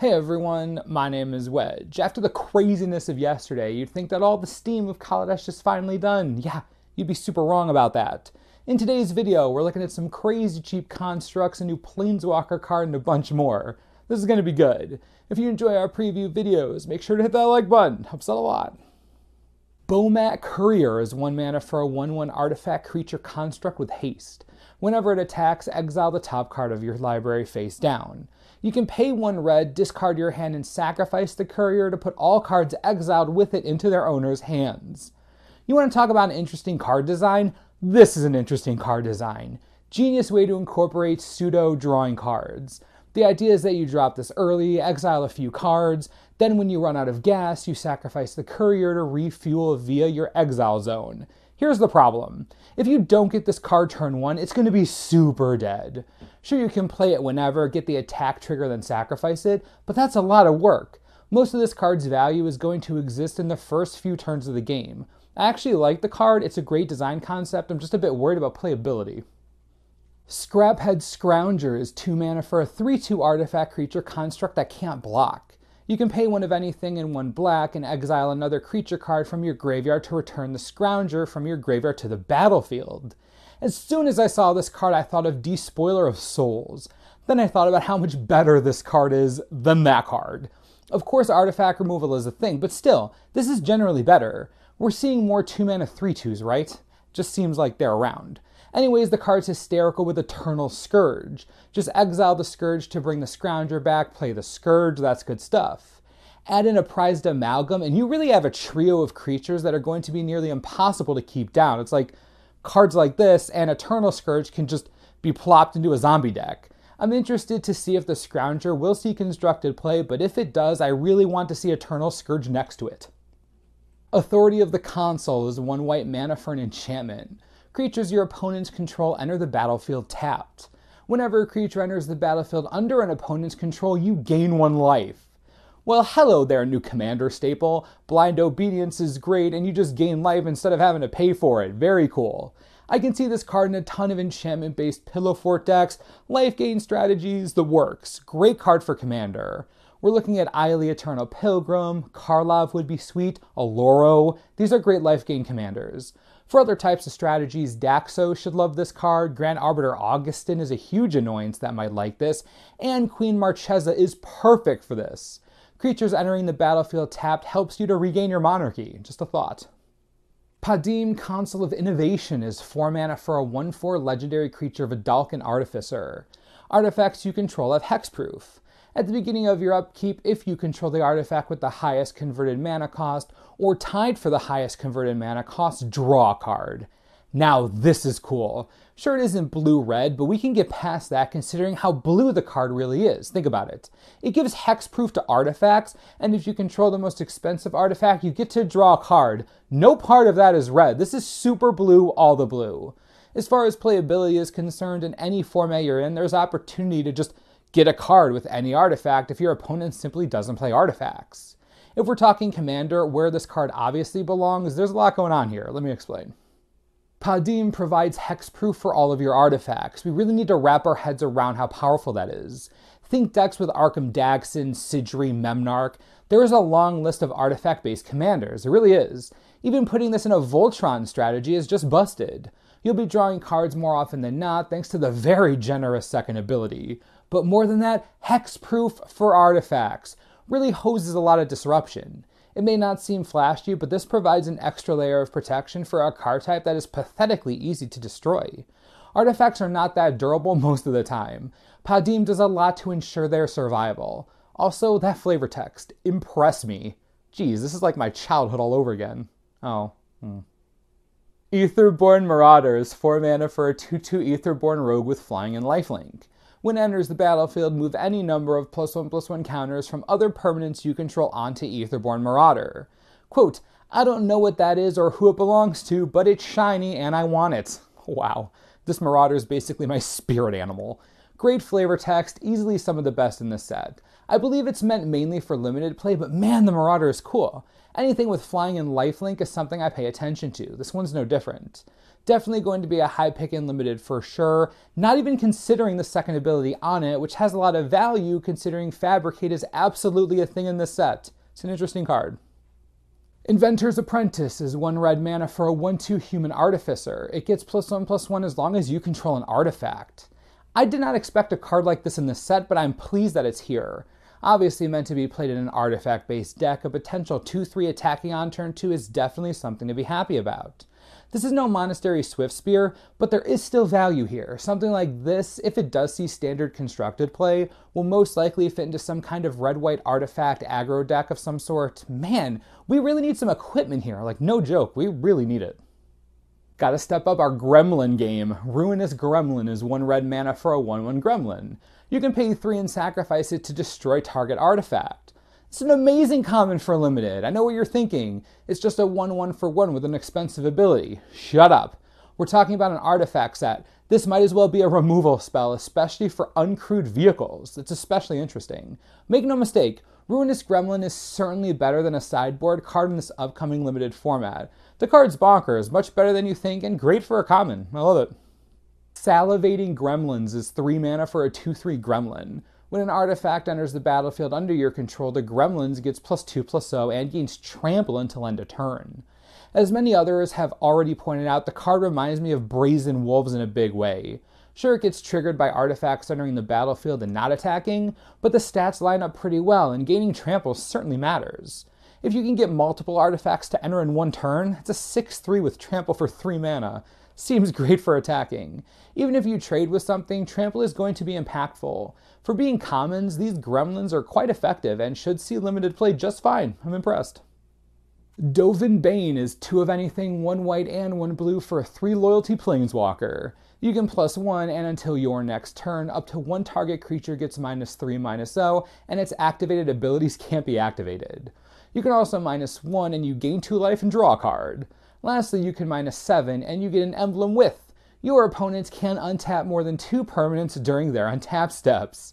Hey everyone, my name is Wedge. After the craziness of yesterday, you'd think that all the steam of Kaladesh is finally done. Yeah, you'd be super wrong about that. In today's video, we're looking at some crazy cheap constructs, a new Planeswalker card, and a bunch more. This is going to be good. If you enjoy our preview videos, make sure to hit that like button. Helps out a lot. Bomat Courier is 1 mana for a 1/1 artifact creature construct with haste. Whenever it attacks, exile the top card of your library face down. You can pay 1 red, discard your hand, and sacrifice the courier to put all cards exiled with it into their owner's hands. You want to talk about an interesting card design? This is an interesting card design. Genius way to incorporate pseudo-drawing cards. The idea is that you drop this early, exile a few cards, then when you run out of gas, you sacrifice the courier to refuel via your exile zone. Here's the problem. If you don't get this card turn 1, it's going to be super dead. Sure, you can play it whenever, get the attack trigger, then sacrifice it, but that's a lot of work. Most of this card's value is going to exist in the first few turns of the game. I actually like the card, it's a great design concept, I'm just a bit worried about playability. Scraphead Scrounger is 2 mana for a 3/2 artifact creature construct that can't block. You can pay 1 of anything and 1 black and exile another creature card from your graveyard to return the Scrounger from your graveyard to the battlefield. As soon as I saw this card, I thought of Despoiler of Souls. Then I thought about how much better this card is than that card. Of course, artifact removal is a thing, but still, this is generally better. We're seeing more 2 mana 3/2s, right? Just seems like they're around. Anyways, the card's hysterical with Eternal Scourge. Just exile the Scourge to bring the Scrounger back, play the Scourge, that's good stuff. Add in a Prized Amalgam, and you really have a trio of creatures that are going to be nearly impossible to keep down. It's like, cards like this and Eternal Scourge can just be plopped into a zombie deck. I'm interested to see if the Scrounger will see constructed play, but if it does, I really want to see Eternal Scourge next to it. Authority of the Consul is 1 white mana for an enchantment. Creatures your opponents control enter the battlefield tapped. Whenever a creature enters the battlefield under an opponent's control, you gain 1 life. Well, hello there, new commander staple. Blind Obedience is great, and you just gain life instead of having to pay for it. Very cool. I can see this card in a ton of enchantment-based pillow fort decks, life gain strategies, the works. Great card for commander. We're looking at Ely Eternal Pilgrim, Karlov would be sweet, Aloro. These are great life gain commanders. For other types of strategies, Daxo should love this card, Grand Arbiter Augustin is a huge annoyance that might like this, and Queen Marchesa is perfect for this. Creatures entering the battlefield tapped helps you to regain your monarchy, just a thought. Padeem, Consul of Innovation is 4 mana for a 1/4 legendary creature of a Dalcan Artificer. Artifacts you control have hexproof. At the beginning of your upkeep, if you control the artifact with the highest converted mana cost, or tied for the highest converted mana cost, draw a card. Now this is cool. Sure, it isn't blue-red, but we can get past that considering how blue the card really is. Think about it. It gives hexproof to artifacts, and if you control the most expensive artifact, you get to draw a card. No part of that is red. This is super blue, all the blue. As far as playability is concerned, in any format you're in, there's opportunity to just get a card with any artifact if your opponent simply doesn't play artifacts. If we're talking commander, where this card obviously belongs, there's a lot going on here. Let me explain. Padeem provides hexproof for all of your artifacts. We really need to wrap our heads around how powerful that is. Think decks with Arkham Daxon, Sidri, Memnarch. There is a long list of artifact-based commanders. It really is. Even putting this in a Voltron strategy is just busted. You'll be drawing cards more often than not thanks to the very generous second ability. But more than that, hexproof for artifacts really hoses a lot of disruption. It may not seem flashy, but this provides an extra layer of protection for a card type that is pathetically easy to destroy. Artifacts are not that durable most of the time. Padeem does a lot to ensure their survival. Also, that flavor text, impress me. Geez, this is like my childhood all over again. Oh. Aetherborn Marauders, 4 mana for a 2/2 Aetherborn Rogue with flying and lifelink. When it enters the battlefield, move any number of +1/+1 counters from other permanents you control onto Aetherborn Marauder. Quote, I don't know what that is or who it belongs to, but it's shiny and I want it. Wow, this Marauder is basically my spirit animal. Great flavor text, easily some of the best in this set. I believe it's meant mainly for limited play, but man, the Marauder is cool. Anything with flying and lifelink is something I pay attention to. This one's no different. Definitely going to be a high pick in Limited for sure, not even considering the second ability on it, which has a lot of value considering Fabricate is absolutely a thing in this set. It's an interesting card. Inventor's Apprentice is 1 red mana for a 1/2 human artificer. It gets +1/+1 as long as you control an artifact. I did not expect a card like this in this set, but I'm pleased that it's here. Obviously meant to be played in an artifact-based deck, a potential 2/3 attacking on turn 2 is definitely something to be happy about. This is no Monastery Swiftspear, but there is still value here. Something like this, if it does see standard constructed play, will most likely fit into some kind of red-white artifact aggro deck of some sort. Man, we really need some equipment here. Like, no joke, we really need it. Gotta step up our Gremlin game. Ruinous Gremlin is 1 red mana for a 1/1 Gremlin. You can pay 3 and sacrifice it to destroy target artifact. It's an amazing common for Limited. I know what you're thinking. It's just a 1/1 for 1 with an expensive ability. Shut up. We're talking about an artifact set. This might as well be a removal spell, especially for uncrewed vehicles. It's especially interesting. Make no mistake, Ruinous Gremlin is certainly better than a sideboard card in this upcoming Limited format. The card's bonkers, much better than you think, and great for a common. I love it. Salivating Gremlins is 3 mana for a 2/3 Gremlin. When an artifact enters the battlefield under your control, the Gremlins gets +2/+0 and gains trample until end of turn. As many others have already pointed out, the card reminds me of Brazen Wolves in a big way. Sure, it gets triggered by artifacts entering the battlefield and not attacking, but the stats line up pretty well, and gaining trample certainly matters. If you can get multiple artifacts to enter in 1 turn, it's a 6/3 with trample for 3 mana. Seems great for attacking. Even if you trade with something, trample is going to be impactful. For being commons, these Gremlins are quite effective and should see Limited play just fine. I'm impressed. Dovin Baan is 2 of anything, 1 white and 1 blue for a 3 loyalty Planeswalker. You can +1 and until your next turn, up to 1 target creature gets -3/-0, and its activated abilities can't be activated. You can also -1 and you gain 2 life and draw a card. Lastly, you can -7 and you get an emblem with. Your opponents can untap more than 2 permanents during their untap steps.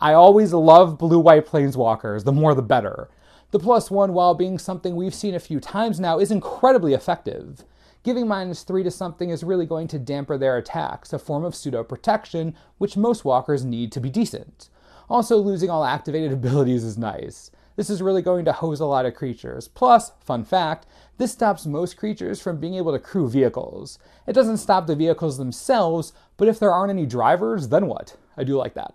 I always love blue-white Planeswalkers, the more the better. The +1, while being something we've seen a few times now, is incredibly effective. Giving -3 to something is really going to damper their attacks, a form of pseudo-protection which most walkers need to be decent. Also, losing all activated abilities is nice. This is really going to hose a lot of creatures. Plus, fun fact, this stops most creatures from being able to crew vehicles. It doesn't stop the vehicles themselves, but if there aren't any drivers, then what? I do like that.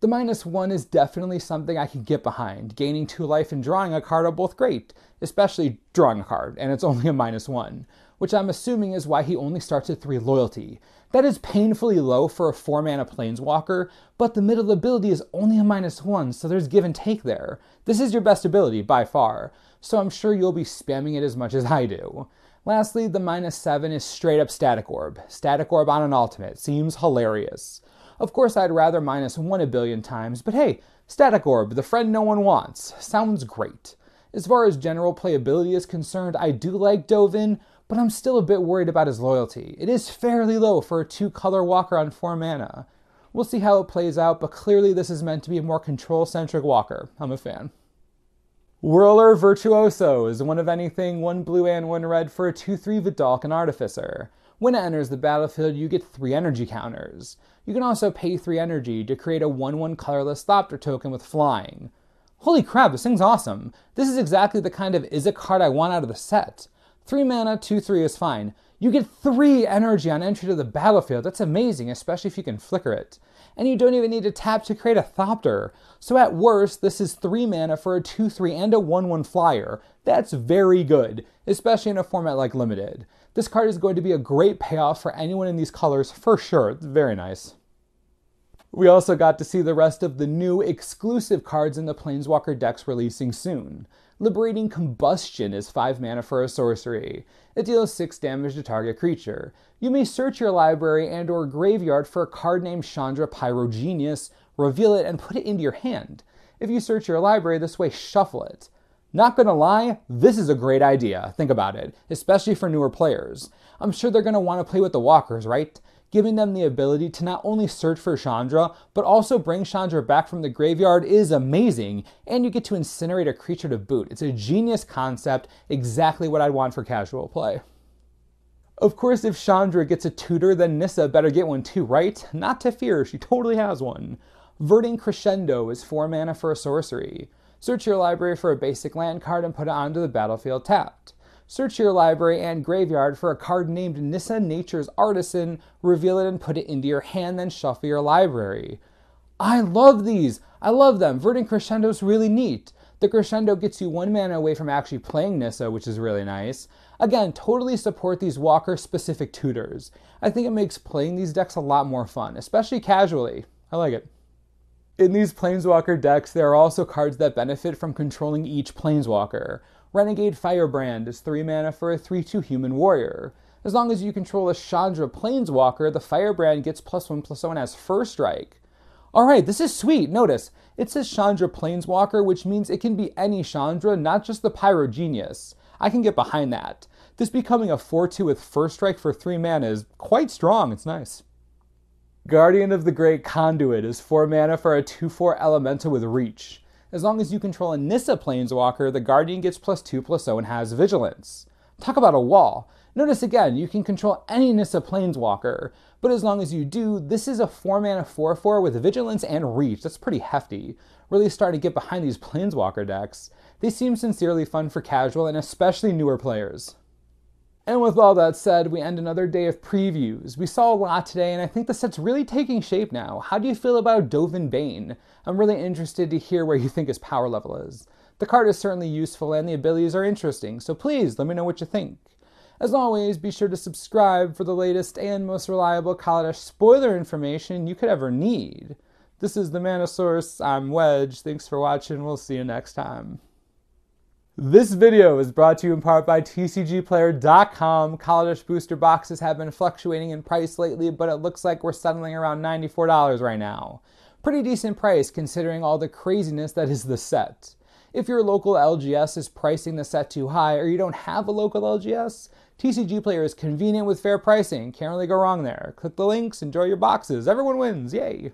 The -1 is definitely something I can get behind. Gaining 2 life and drawing a card are both great, especially drawing a card, and it's only a -1, which I'm assuming is why he only starts at 3 loyalty. That is painfully low for a 4 mana Planeswalker, but the middle ability is only a -1, so there's give and take there. This is your best ability, by far, so I'm sure you'll be spamming it as much as I do. Lastly, the -7 is straight up Static Orb. Static Orb on an ultimate seems hilarious. Of course, I'd rather -1 a billion times, but hey, Static Orb, the friend no one wants. Sounds great. As far as general playability is concerned, I do like Dovin, but I'm still a bit worried about his loyalty. It is fairly low for a 2-color walker on 4 mana. We'll see how it plays out, but clearly this is meant to be a more control-centric walker. I'm a fan. Whirler Virtuoso is 1 of anything, 1 blue and 1 red for a 2/3 Vedalken Artificer. When it enters the battlefield, you get 3 energy counters. You can also pay 3 energy to create a 1/1 colorless Thopter token with flying. Holy crap, this thing's awesome. This is exactly the kind of is a card I want out of the set. 3 mana, 2/3 is fine. You get 3 energy on entry to the battlefield. That's amazing, especially if you can flicker it. And you don't even need to tap to create a Thopter. So at worst, this is 3 mana for a 2/3 and a 1/1 flyer. That's very good, especially in a format like Limited. This card is going to be a great payoff for anyone in these colors for sure. It's very nice. We also got to see the rest of the new exclusive cards in the Planeswalker decks releasing soon. Liberating Combustion is 5 mana for a sorcery. It deals 6 damage to target creature. You may search your library and or graveyard for a card named Chandra Pyrogenius, reveal it, and put it into your hand. If you search your library this way, shuffle it. Not gonna lie, this is a great idea, think about it, especially for newer players. I'm sure they're gonna wanna play with the walkers, right? giving them the ability to not only search for Chandra, but also bring Chandra back from the graveyard is amazing, and you get to incinerate a creature to boot. It's a genius concept, exactly what I'd want for casual play. Of course, if Chandra gets a tutor, then Nissa better get one too, right? Not to fear, she totally has one. Verdant Crescendo is 4 mana for a sorcery. Search your library for a basic land card and put it onto the battlefield tapped. Search your library and graveyard for a card named Nissa, Nature's Artisan, reveal it and put it into your hand, then shuffle your library. I love these! I love them! Verdant Crescendo's really neat! The Crescendo gets you 1 mana away from actually playing Nissa, which is really nice. Again, totally support these Walker-specific tutors. I think it makes playing these decks a lot more fun, especially casually. I like it. In these Planeswalker decks, there are also cards that benefit from controlling each Planeswalker. Renegade Firebrand is 3 mana for a 3/2 Human Warrior. As long as you control a Chandra Planeswalker, the Firebrand gets +1/+1 as first strike. Alright, this is sweet! Notice, it says Chandra Planeswalker, which means it can be any Chandra, not just the Pyro Genius. I can get behind that. This becoming a 4/2 with first strike for 3 mana is quite strong, it's nice. Guardian of the Great Conduit is 4 mana for a 2/4 Elemental with Reach. As long as you control a Nissa Planeswalker, the Guardian gets +2/+0 and has Vigilance. Talk about a wall. Notice again, you can control any Nissa Planeswalker, but as long as you do, this is a 4 mana 4/4 with Vigilance and Reach. That's pretty hefty. Really starting to get behind these Planeswalker decks. They seem sincerely fun for casual and especially newer players. And with all that said, we end another day of previews. We saw a lot today, and I think the set's really taking shape now. How do you feel about Dovin Baan? I'm really interested to hear where you think his power level is. The card is certainly useful, and the abilities are interesting, so please let me know what you think. As always, be sure to subscribe for the latest and most reliable Kaladesh spoiler information you could ever need. This is the Mana Source, I'm Wedge, thanks for watching, we'll see you next time. This video is brought to you in part by TCGplayer.com. Kaladesh booster boxes have been fluctuating in price lately, but it looks like we're settling around $94 right now. Pretty decent price considering all the craziness that is the set. If your local LGS is pricing the set too high or you don't have a local LGS, TCGplayer is convenient with fair pricing. Can't really go wrong there. Click the links, enjoy your boxes. Everyone wins, yay!